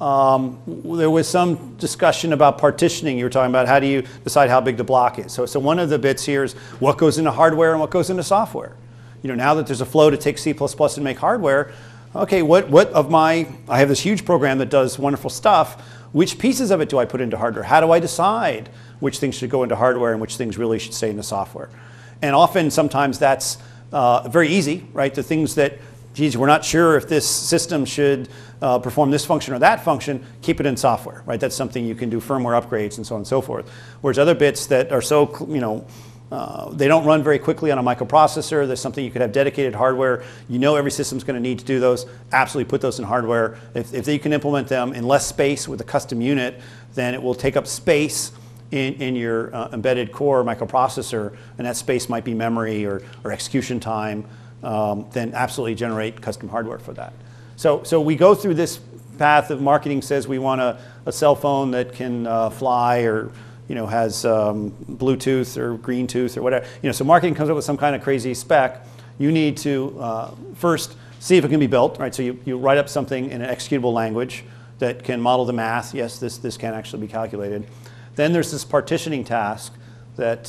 There was some discussion about partitioning. You were talking about how do you decide how big the block is. So one of the bits here is what goes into hardware and what goes into software. You know, now that there's a flow to take C++ and make hardware, okay, what of my, I have this huge program that does wonderful stuff, which pieces of it do I put into hardware? How do I decide which things should go into hardware and which things really should stay in the software? And often, sometimes that's very easy, right? The things that, geez, we're not sure if this system should perform this function or that function, keep it in software, right? That's something you can do firmware upgrades and so on and so forth. Whereas other bits that are so, you know, they don't run very quickly on a microprocessor. There's something you could have dedicated hardware. You know every system's going to need to do those. Absolutely put those in hardware. If you can implement them in less space with a custom unit, then it will take up space in your embedded core microprocessor, and that space might be memory or execution time, then absolutely generate custom hardware for that. So we go through this path of marketing says we want a cell phone that can fly or, you know, has Bluetooth or green tooth or whatever. You know, so marketing comes up with some kind of crazy spec. You need to first see if it can be built, right? So you write up something in an executable language that can model the math. Yes, this can actually be calculated. Then there's this partitioning task that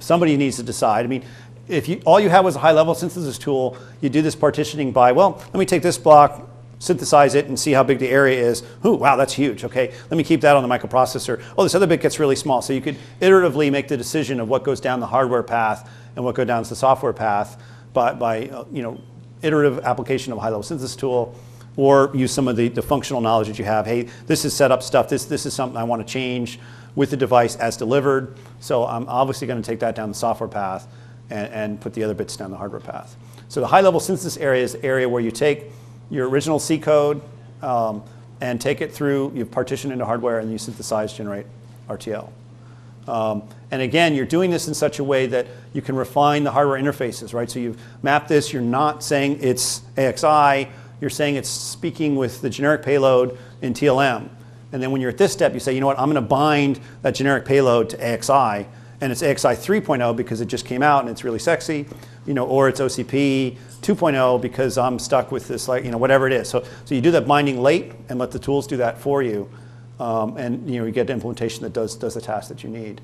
somebody needs to decide. I mean, if all you had was a high-level synthesis tool, you do this partitioning by, well, let me take this block, synthesize it, and see how big the area is. Ooh, wow, that's huge. Okay, let me keep that on the microprocessor. Oh, this other bit gets really small. So you could iteratively make the decision of what goes down the hardware path and what goes down the software path by you know, iterative application of a high-level synthesis tool, or use some of the functional knowledge that you have. Hey, this is setup stuff. This is something I want to change with the device as delivered. So I'm obviously going to take that down the software path and put the other bits down the hardware path. So the high-level synthesis area is the area where you take your original C code and take it through, you partition into hardware, and you synthesize, generate RTL. And again, you're doing this in such a way that you can refine the hardware interfaces, right? So you've mapped this. You're not saying it's AXI. You're saying it's speaking with the generic payload in TLM. And then when you're at this step, you say, you know what, I'm going to bind that generic payload to AXI. And it's AXI 3.0 because it just came out and it's really sexy, you know, or it's OCP 2.0 because I'm stuck with this, like, you know, whatever it is. So you do that binding late and let the tools do that for you, and you know, you get an implementation that does the task that you need.